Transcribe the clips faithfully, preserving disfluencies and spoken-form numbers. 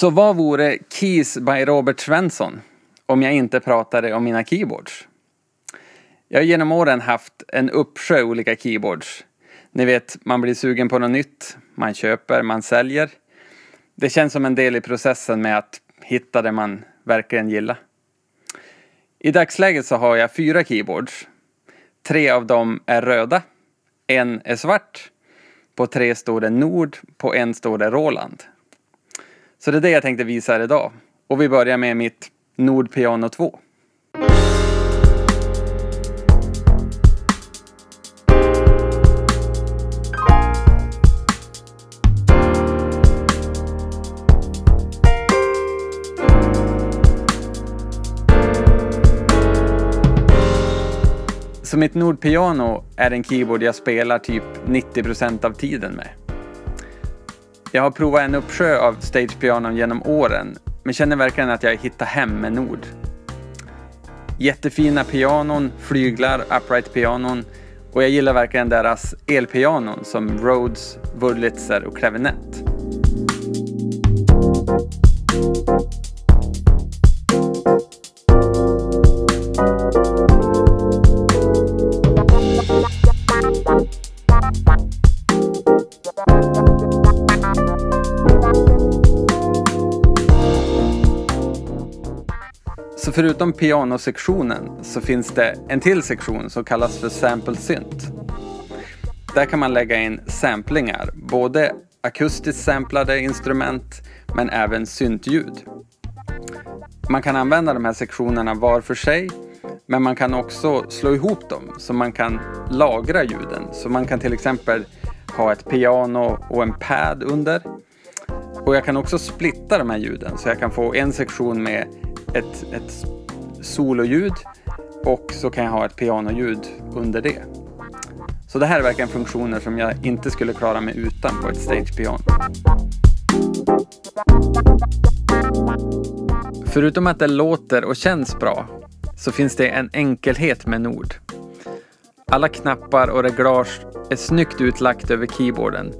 Så vad vore Keys by Robert Svensson om jag inte pratade om mina keyboards? Jag har genom åren haft en uppsjö olika keyboards. Ni vet, man blir sugen på något nytt, man köper, man säljer. Det känns som en del i processen med att hitta det man verkligen gillar. I dagsläget så har jag fyra keyboards. Tre av dem är röda, en är svart, på tre står det Nord, på en står det Roland. Så det är det jag tänkte visa här idag. Och vi börjar med mitt Nord Piano två. Så mitt Nord Piano är en keyboard jag spelar typ nittio procent av tiden med. Jag har provat en uppsjö av stagepianon genom åren, men känner verkligen att jag hittar hem med Nord. Jättefina pianon, flyglar, upright pianon, och jag gillar verkligen deras elpianon som Rhodes, Wurlitzer och Clavinet. Så förutom pianosektionen så finns det en till sektion som kallas för sample synth. Där kan man lägga in samplingar, både akustiskt samplade instrument men även syntljud. Man kan använda de här sektionerna var för sig, men man kan också slå ihop dem så man kan lagra ljuden. Så man kan till exempel ha ett piano och en pad under. Och jag kan också splitta de här ljuden så jag kan få en sektion med Ett, ett sololjud och så kan jag ha ett pianoljud under det. Så det här är verkligen funktioner som jag inte skulle klara mig utan på ett stagepiano. Förutom att det låter och känns bra så finns det en enkelhet med Nord. Alla knappar och reglage är snyggt utlagt över keyboarden.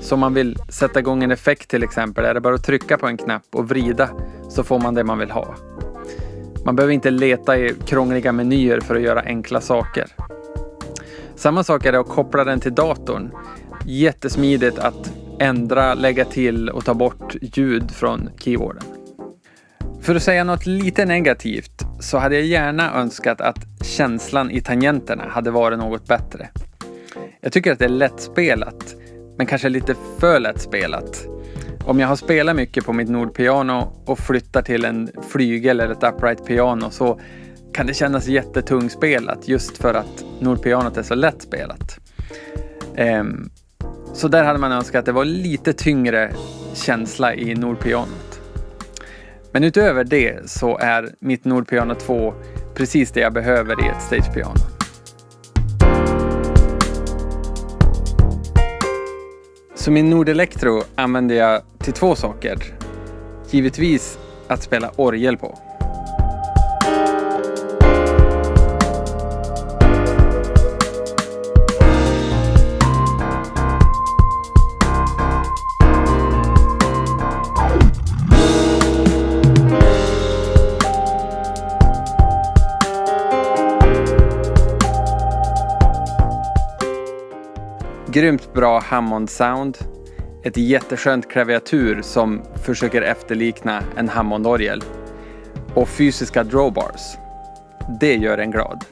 Så om man vill sätta igång en effekt till exempel är det bara att trycka på en knapp och vrida så får man det man vill ha. Man behöver inte leta i krångliga menyer för att göra enkla saker. Samma sak är det att koppla den till datorn. Jättesmidigt att ändra, lägga till och ta bort ljud från keyboarden. För att säga något lite negativt så hade jag gärna önskat att känslan i tangenterna hade varit något bättre. Jag tycker att det är lättspelat, men kanske lite för lättspelat. Om jag har spelat mycket på mitt Nord Piano och flyttar till en flygel eller ett upright piano så kan det kännas jättetungspelat just för att Nord Pianot är så lättspelat. Um, så där hade man önskat att det var lite tyngre känsla i Nord Pianot. Men utöver det så är mitt Nord Piano två precis det jag behöver i ett stagepiano. Så min Nord Electro använder jag till två saker. Givetvis att spela orgel på. Grymt bra Hammond-sound, ett jätteskönt klaviatur som försöker efterlikna en Hammond-orgel och fysiska drawbars. Det gör en glad.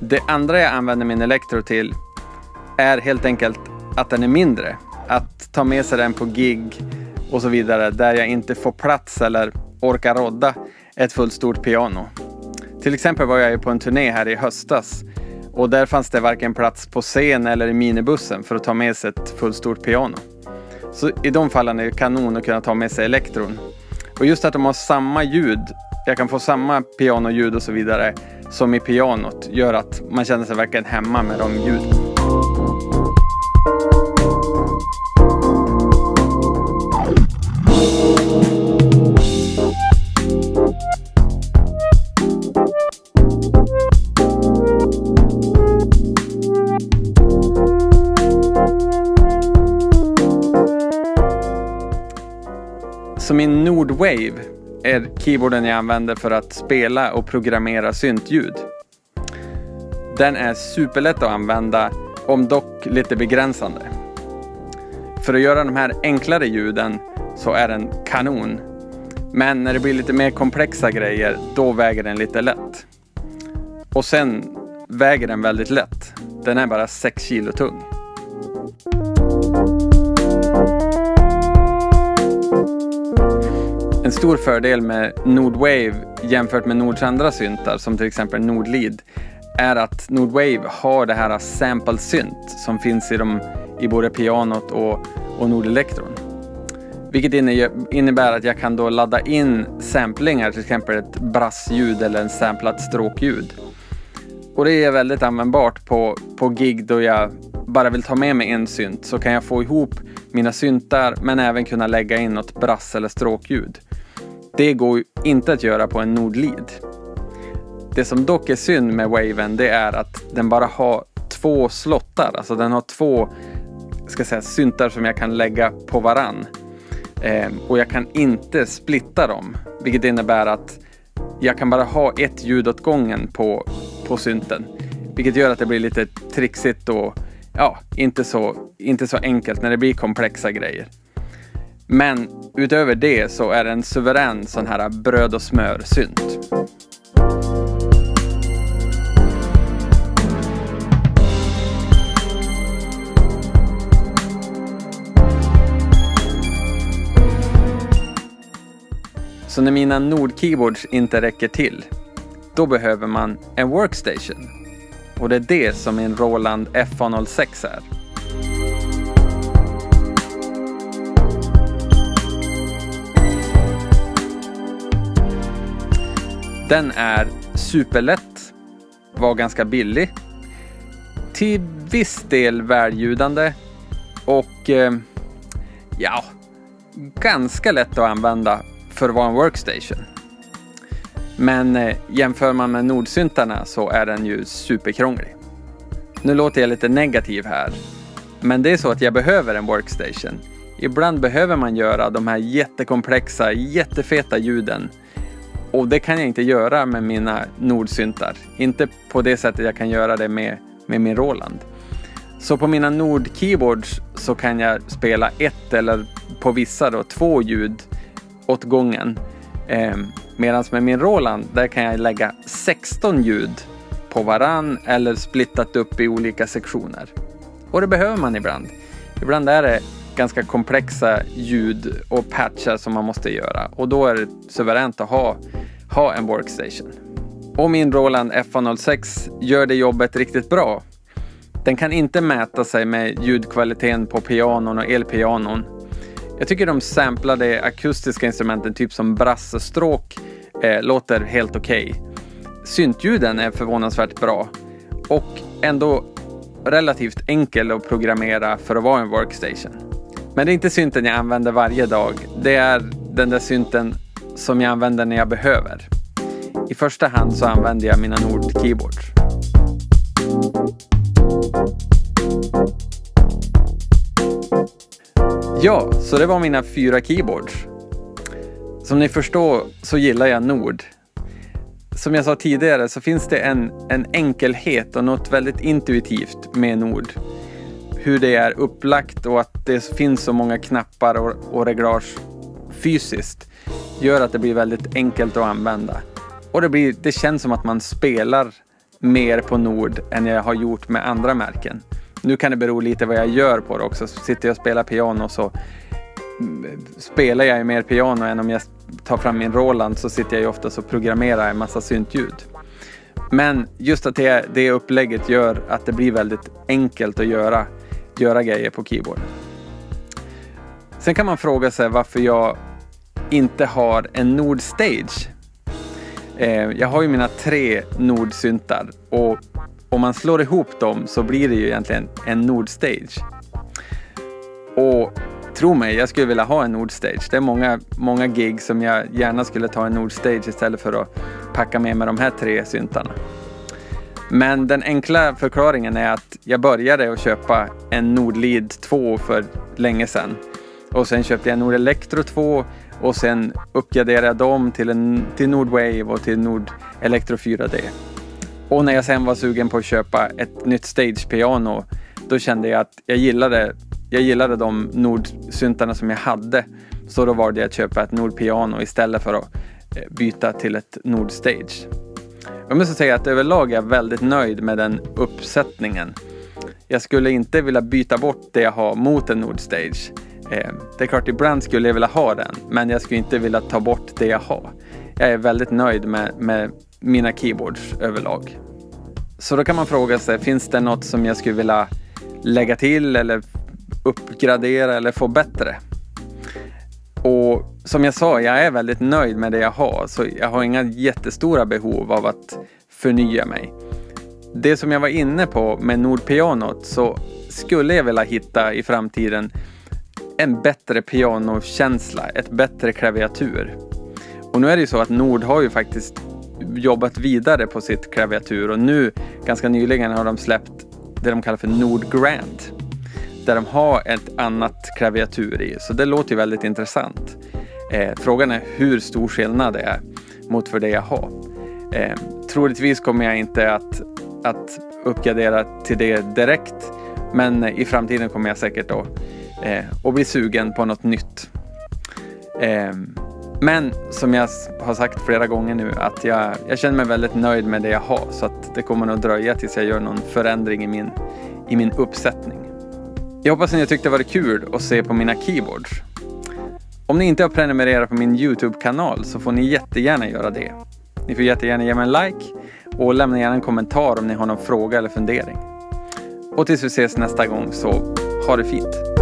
Det andra jag använder min Electro till är helt enkelt att den är mindre. Att ta med sig den på gig och så vidare där jag inte får plats eller orkar rodda ett fullt stort piano. Till exempel var jag ju på en turné här i höstas och där fanns det varken plats på scen eller i minibussen för att ta med sig ett fullstort piano. Så i de fallen är det kanon att kunna ta med sig elektron. Och just att de har samma ljud, jag kan få samma pianoljud och så vidare som i pianot gör att man känner sig verkligen hemma med de ljuden. Så min Nord Wave är keyboarden jag använder för att spela och programmera syntljud. Den är superlätt att använda, om dock lite begränsande. För att göra de här enklare ljuden så är den kanon. Men när det blir lite mer komplexa grejer, då väger den lite lätt. Och sen väger den väldigt lätt. Den är bara sex kilo tung. En stor fördel med Nord Wave jämfört med Nords andra syntar, som till exempel Nord Lead, är att Nord Wave har det här sample synt som finns i, de, i både pianot och, och Nord Electron. Vilket innebär att jag kan då ladda in samplingar, till exempel ett brassljud eller en samplat stråkljud. Och det är väldigt användbart på, på gig då jag bara vill ta med mig en synt, så kan jag få ihop mina syntar men även kunna lägga in något brass eller stråkljud. Det går ju inte att göra på en Nord Lead. Det som dock är synd med Waven, det är att den bara har två slottar. Alltså den har två ska säga, syntar som jag kan lägga på varann. Eh, och jag kan inte splitta dem. Vilket innebär att jag kan bara ha ett ljud åt gången på, på synten. Vilket gör att det blir lite trixigt och ja, inte så, inte så enkelt när det blir komplexa grejer. Men utöver det så är det en suverän sån här bröd- och smör-synt. Så när mina Nord-keyboards inte räcker till, då behöver man en workstation. Och det är det som en Roland F A noll sex är. Den är superlätt, var ganska billig, till viss del väljudande och eh, ja, ganska lätt att använda för att vara en workstation. Men eh, jämför man med nordsyntarna så är den ju superkrånglig. Nu låter jag lite negativ här, men det är så att jag behöver en workstation. Ibland behöver man göra de här jättekomplexa, jättefeta ljuden. Och det kan jag inte göra med mina nordsyntar. Inte på det sättet jag kan göra det med, med min Roland. Så på mina nord-keyboards så kan jag spela ett eller på vissa då två ljud åt gången. Eh, Medan med min Roland, där kan jag lägga sexton ljud på varann eller splittat upp i olika sektioner. Och det behöver man ibland. Ibland är det ganska komplexa ljud och patchar som man måste göra. Och då är det suveränt att ha, ha en workstation. Och min Roland F A noll sex gör det jobbet riktigt bra. Den kan inte mäta sig med ljudkvaliteten på pianon och elpianon. Jag tycker de samplade akustiska instrumenten, typ som brass och stråk, eh, låter helt okej. Okay. Syntljuden är förvånansvärt bra och ändå relativt enkel att programmera för att vara en workstation. Men det är inte synten jag använder varje dag, det är den där synten som jag använder när jag behöver. I första hand så använder jag mina Nord-keyboards. Ja, så det var mina fyra keyboards. Som ni förstår så gillar jag Nord. Som jag sa tidigare så finns det en, en enkelhet och något väldigt intuitivt med Nord. Hur det är upplagt och att det finns så många knappar och, och reglage fysiskt gör att det blir väldigt enkelt att använda. Och det, blir, det känns som att man spelar mer på Nord än jag har gjort med andra märken. Nu kan det bero lite vad jag gör på det också. Sitter jag och spelar piano så spelar jag ju mer piano än om jag tar fram min Roland, så sitter jag ju ofta och programmerar en massa syntljud. Men just att det, det upplägget gör att det blir väldigt enkelt att göra, göra grejer på keyboarden. Sen kan man fråga sig varför jag inte har en Nord Stage. Eh, jag har ju mina tre Nord-syntar och om man slår ihop dem så blir det ju egentligen en Nord Stage. Och tro mig, jag skulle vilja ha en Nord Stage. Det är många, många gig som jag gärna skulle ta en Nord Stage istället för att packa med med de här tre syntarna. Men den enkla förklaringen är att jag började att köpa en Nord Lead två för länge sedan. Och sen köpte jag en Nord Electro två och sen uppgradera dem till, en, till Nord Wave och till Nord Electro fyra D. Och när jag sen var sugen på att köpa ett nytt stage-piano, då kände jag att jag gillade, jag gillade de Nord-syntarna som jag hade. Så då valde jag att köpa ett Nord-piano istället för att byta till ett Nord Stage. Jag måste säga att överlag är jag väldigt nöjd med den uppsättningen. Jag skulle inte vilja byta bort det jag har mot en Nord Stage. Eh, det är klart, ibland skulle jag vilja ha den, men jag skulle inte vilja ta bort det jag har. Jag är väldigt nöjd med, med mina keyboards överlag. Så då kan man fråga sig, finns det något som jag skulle vilja lägga till eller uppgradera eller få bättre? Och som jag sa, jag är väldigt nöjd med det jag har, så jag har inga jättestora behov av att förnya mig. Det som jag var inne på med Nord-pianot, så skulle jag vilja hitta i framtiden en bättre pianokänsla, ett bättre klaviatur. Och nu är det ju så att Nord har ju faktiskt jobbat vidare på sitt klaviatur, och nu ganska nyligen har de släppt det de kallar för Nord Grand, där de har ett annat klaviatur i, så det låter ju väldigt intressant. Eh, frågan är hur stor skillnad det är mot för det jag har. Eh, troligtvis kommer jag inte att, att uppgradera till det direkt, men i framtiden kommer jag säkert då eh, att bli sugen på något nytt. Eh, men som jag har sagt flera gånger nu, att jag, jag känner mig väldigt nöjd med det jag har, så att det kommer nog dröja tills jag gör någon förändring i min, i min uppsättning. Jag hoppas att ni tyckte det var kul att se på mina keyboards. Om ni inte har prenumererat på min YouTube-kanal, så får ni jättegärna göra det. Ni får jättegärna ge mig en like och lämna gärna en kommentar om ni har någon fråga eller fundering. Och tills vi ses nästa gång, så ha det fint!